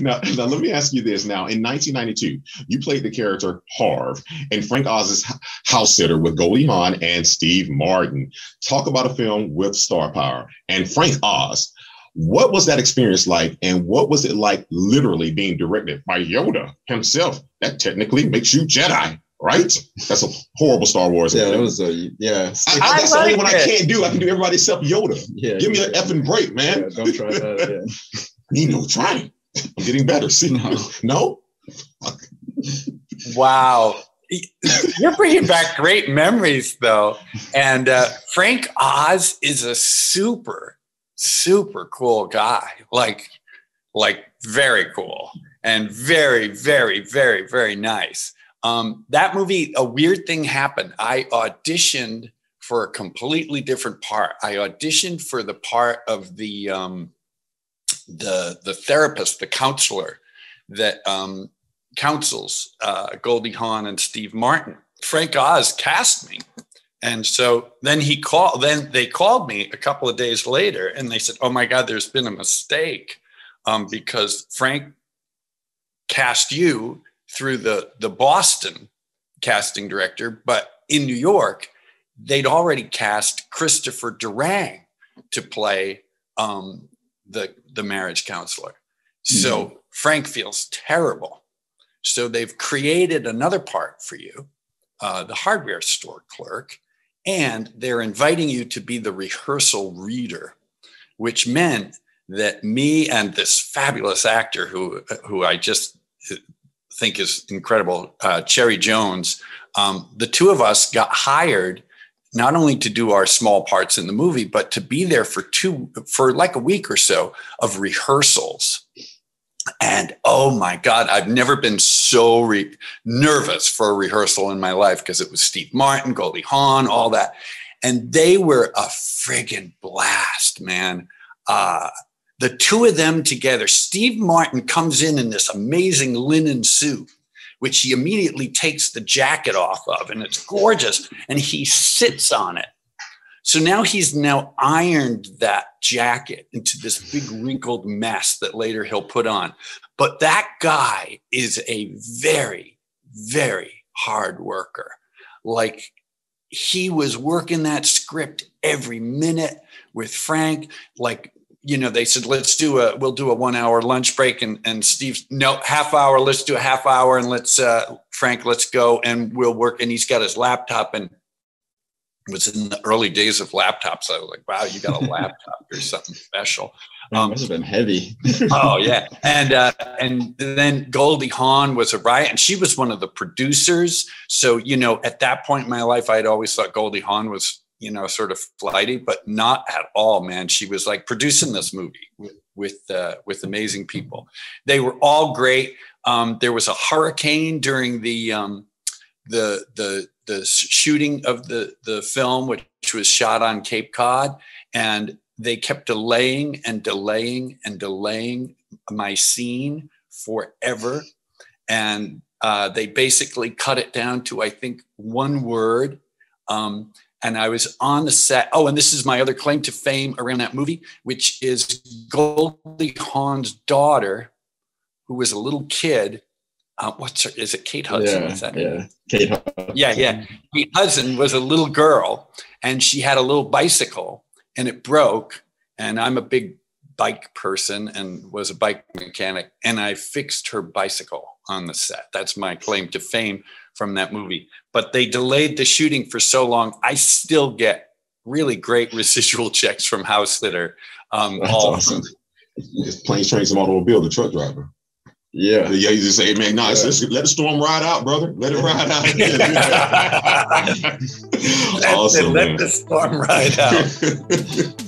Now, let me ask you this. Now, in 1992, you played the character Harv in Frank Oz's House Sitter with Goldie Hawn and Steve Martin. Talk about a film with star power and Frank Oz. What was that experience like? And what was it like literally being directed by Yoda himself? That technically makes you Jedi, right? That's a horrible Star Wars. Yeah, it was that's the only one I can't do. I can do everybody except Yoda. Yeah, give me an effing break, man. Yeah, don't try that. Yeah. You know, try it. I'm getting better. See, no? Wow. You're bringing back great memories, though. And Frank Oz is a super cool guy, like very cool and very nice. That movie, a weird thing happened. I auditioned for a completely different part. I auditioned for the part of the therapist, the counselor that counsels Goldie Hawn and Steve Martin. Frank Oz cast me. And so then they called me a couple of days later and they said, oh my God, there's been a mistake because Frank cast you through the Boston casting director, but in New York, they'd already cast Christopher Durang to play the marriage counselor. Mm-hmm. So Frank feels terrible. So they've created another part for you, the hardware store clerk, and they're inviting you to be the rehearsal reader, which meant that me and this fabulous actor who I just think is incredible, Cherry Jones, the two of us got hired not only to do our small parts in the movie, but to be there for like a week or so of rehearsals. And oh my God, I've never been so nervous for a rehearsal in my life, because it was Steve Martin, Goldie Hawn, all that. And they were a friggin' blast, man. The two of them together, Steve Martin comes in this amazing linen suit, which he immediately takes the jacket off of, and it's gorgeous, and he sits on it. So now he's ironed that jacket into this big wrinkled mess that later he'll put on. But that guy is a very hard worker. Like, he was working that script every minute with Frank. Like, you know, they said, we'll do a 1 hour lunch break. And Steve, no, half hour, let's do a half hour. And Frank, let's go. And we'll work. And he's got his laptop, and it was in the early days of laptops. I was like, wow, you got a laptop or something special. Must have been heavy. Oh, yeah. And then Goldie Hawn was a riot, and she was one of the producers. So, you know, at that point in my life, I'd always thought Goldie Hawn was, you know, sort of flighty, but not at all, man. She was like producing this movie with amazing people. They were all great. There was a hurricane during the shooting of the film, which was shot on Cape Cod, and they kept delaying my scene forever. And they basically cut it down to, I think, one word. And I was on the set. Oh, and this is my other claim to fame around that movie, which is Goldie Hawn's daughter, who was a little kid. Is it Kate Hudson? Yeah, is that name? Kate Hudson. Yeah. Kate Hudson was a little girl, and she had a little bicycle, and it broke. And I'm a big bike person and was a bike mechanic, and I fixed her bicycle on the set. That's my claim to fame from that movie. But they delayed the shooting for so long. I still get really great residual checks from House Sitter. That's awesome. It's Planes, Trains, and Automobile, the truck driver. Yeah, you just say, man, no, let the storm ride out, brother. Let it ride out. Awesome, let the storm ride out.